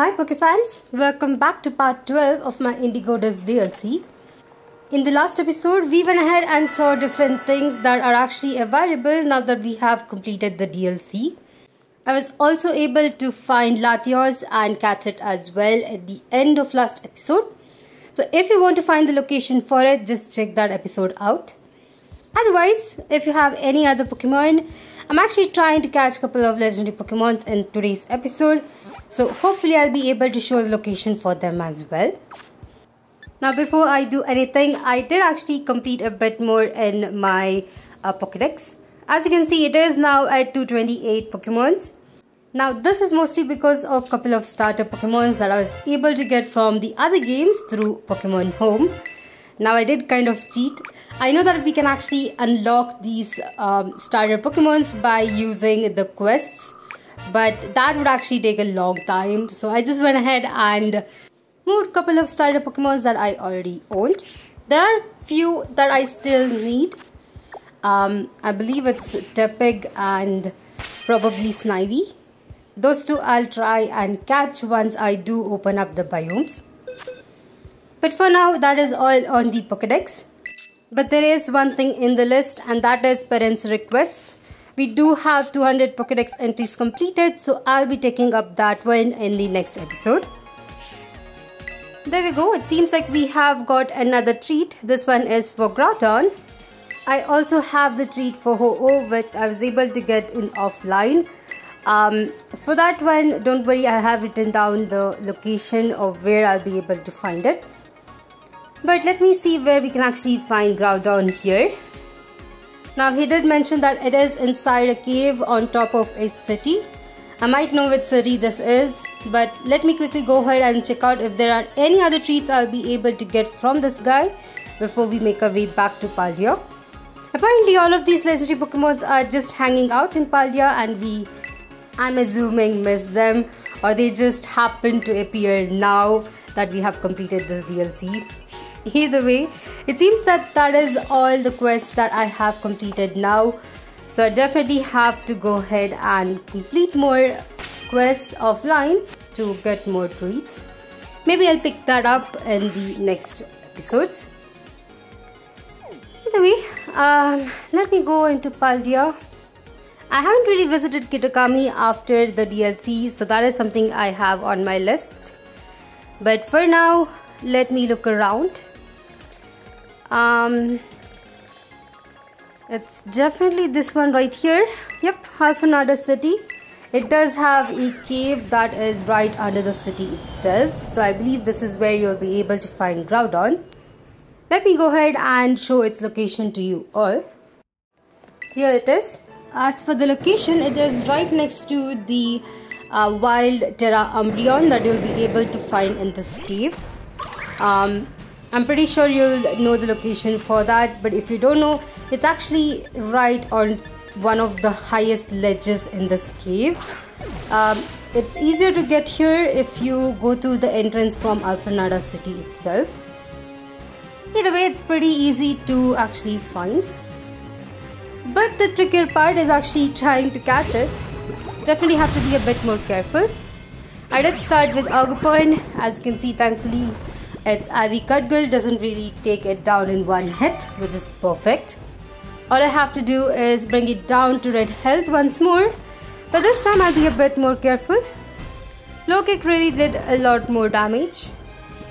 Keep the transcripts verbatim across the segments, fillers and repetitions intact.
Hi Pokefans, welcome back to part twelve of my Indigo Disk D L C. In the last episode, we went ahead and saw different things that are actually available now that we have completed the D L C. I was also able to find Latios and catch it as well at the end of last episode. So if you want to find the location for it, just check that episode out. Otherwise, if you have any other Pokemon, I'm actually trying to catch a couple of legendary Pokemons in today's episode. So hopefully I'll be able to show the location for them as well. Now before I do anything, I did actually complete a bit more in my uh, Pokédex. As you can see, it is now at two twenty-eight Pokemons. Now this is mostly because of a couple of starter Pokemons that I was able to get from the other games through Pokémon Home. Now I did kind of cheat. I know that we can actually unlock these um, starter Pokemons by using the quests, but that would actually take a long time, so I just went ahead and moved a couple of starter Pokemons that I already owned. There are few that I still need. Um, I believe it's Tepig and probably Snivy. Those two I'll try and catch once I do open up the biomes. But for now, that is all on the Pokédex. But there is one thing in the list, and that is Parents' Request. We do have two hundred Pokédex entries completed, so I'll be taking up that one in the next episode. There we go, it seems like we have got another treat. This one is for Groudon. I also have the treat for Ho-Oh, which I was able to get in offline. Um, for that one, don't worry, I have written down the location of where I'll be able to find it. But let me see where we can actually find Groudon here. Now he did mention that it is inside a cave on top of a city. I might know which city this is, but let me quickly go ahead and check out if there are any other treats I'll be able to get from this guy before we make our way back to Paldea. Apparently all of these legendary Pokemons are just hanging out in Paldea and we, I'm assuming, miss them, or they just happen to appear now that we have completed this D L C. Either way, it seems that that is all the quests that I have completed now. So I definitely have to go ahead and complete more quests offline to get more treats. Maybe I'll pick that up in the next episodes. Either way, um, let me go into Paldea. I haven't really visited Kitakami after the D L C, so that is something I have on my list. But for now, let me look around. Um, it's definitely this one right here. Yep, Alfornada City. It does have a cave that is right under the city itself. So I believe this is where you'll be able to find Groudon. Let me go ahead and show its location to you all. Here it is. As for the location, it is right next to the uh, wild Terra Umbrion that you'll be able to find in this cave. Um, I'm pretty sure you'll know the location for that, but if you don't know, it's actually right on one of the highest ledges in this cave. Um, it's easier to get here if you go through the entrance from Alfornada City itself. Either way, it's pretty easy to actually find. But the trickier part is actually trying to catch it. Definitely have to be a bit more careful. I did start with Agupon. As you can see, thankfully, its Ivysaur Cudgel doesn't really take it down in one hit, which is perfect. All I have to do is bring it down to red health once more, but this time I'll be a bit more careful. Low kick really did a lot more damage.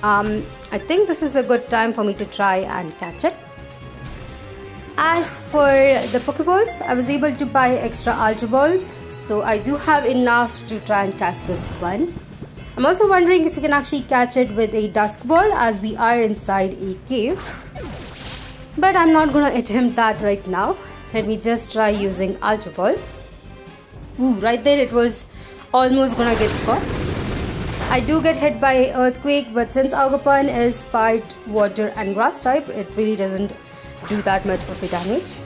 Um, I think this is a good time for me to try and catch it. As for the Pokeballs, I was able to buy extra Ultra Balls, so I do have enough to try and catch this one. I'm also wondering if you can actually catch it with a Dusk Ball as we are inside a cave. But I'm not going to attempt that right now. Let me just try using Ultra Ball. Ooh, right there it was almost going to get caught. I do get hit by Earthquake, but since Agupon is part water and grass type, it really doesn't do that much of a damage.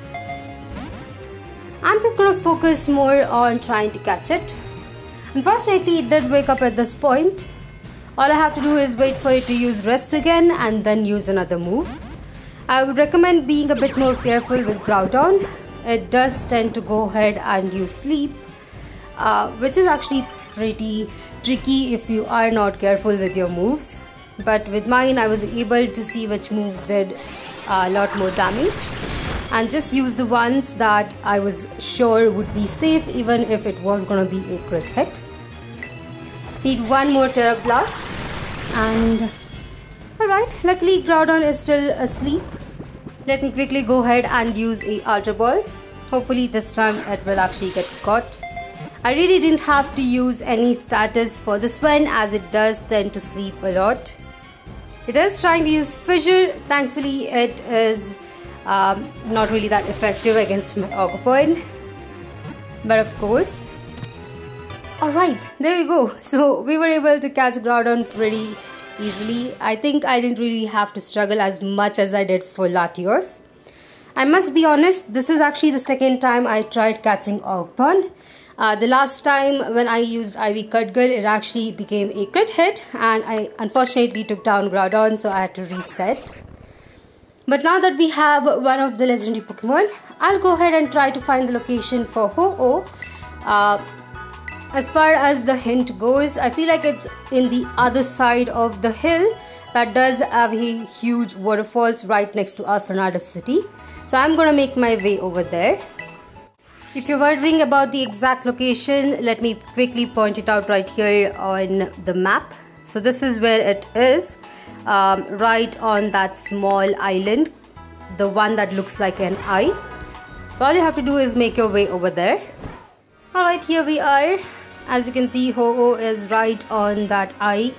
I'm just going to focus more on trying to catch it. Unfortunately, it did wake up at this point. All I have to do is wait for it to use rest again and then use another move. I would recommend being a bit more careful with Groudon. It does tend to go ahead and use sleep, uh, which is actually pretty tricky if you are not careful with your moves, but with mine I was able to see which moves did a lot more damage and just use the ones that I was sure would be safe even if it was gonna be a crit hit. Need one more Terra Blast and alright, luckily Groudon is still asleep. Let me quickly go ahead and use a Ultra Ball. Hopefully this time it will actually get caught. I really didn't have to use any status for this one as it does tend to sleep a lot. It is trying to use Fissure. Thankfully it is um, not really that effective against my Agupon. But of course. Alright, there we go. So we were able to catch Groudon pretty easily. I think I didn't really have to struggle as much as I did for Latios. I must be honest, this is actually the second time I tried catching Agupon. Uh, the last time when I used Ivysaur Cudgel, it actually became a crit hit and I unfortunately took down Groudon, so I had to reset. But now that we have one of the legendary Pokemon, I'll go ahead and try to find the location for Ho-Oh. Uh, as far as the hint goes, I feel like it's in the other side of the hill that does have a huge waterfalls right next to Alfornada City. So I'm gonna make my way over there. If you're wondering about the exact location, let me quickly point it out right here on the map. So this is where it is, um, right on that small island, the one that looks like an eye. So all you have to do is make your way over there. Alright, here we are. As you can see, Ho-Oh is right on that eye.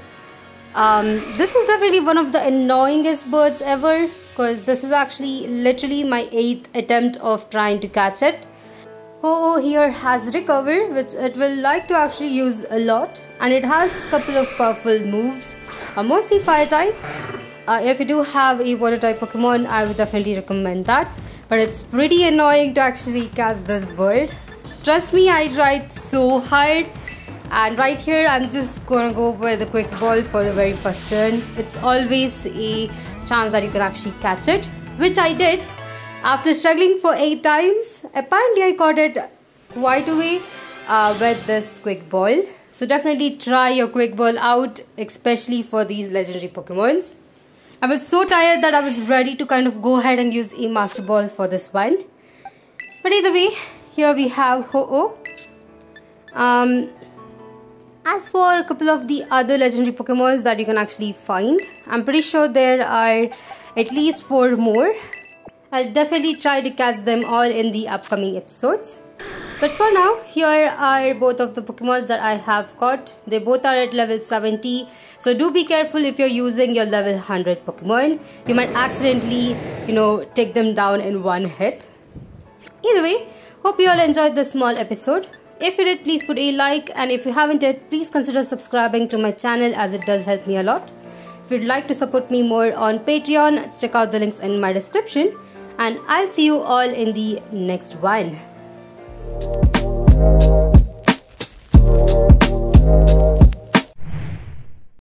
Um, this is definitely one of the annoyingest birds ever, because this is actually literally my eighth attempt of trying to catch it. Ho-Oh here has Recover, which it will like to actually use a lot, and it has a couple of powerful moves, uh, mostly fire type. Uh, if you do have a water type Pokemon, I would definitely recommend that, but it's pretty annoying to actually catch this bird. Trust me, I tried so hard, and right here I'm just gonna go with a quick ball for the very first turn. It's always a chance that you can actually catch it, which I did. After struggling for eight times, apparently I caught it quite away uh, with this quick ball. So definitely try your quick ball out, especially for these legendary Pokemons. I was so tired that I was ready to kind of go ahead and use a Master Ball for this one. But either way, here we have Ho-Oh. Um, as for a couple of the other legendary Pokemons that you can actually find, I'm pretty sure there are at least four more. I'll definitely try to catch them all in the upcoming episodes. But for now, here are both of the Pokemons that I have caught. They both are at level seventy. So do be careful if you're using your level one hundred Pokemon. You might accidentally, you know, take them down in one hit. Either way, hope you all enjoyed this small episode. If you did, please put a like. And if you haven't yet, please consider subscribing to my channel as it does help me a lot. If you'd like to support me more on Patreon, check out the links in my description. And I'll see you all in the next one.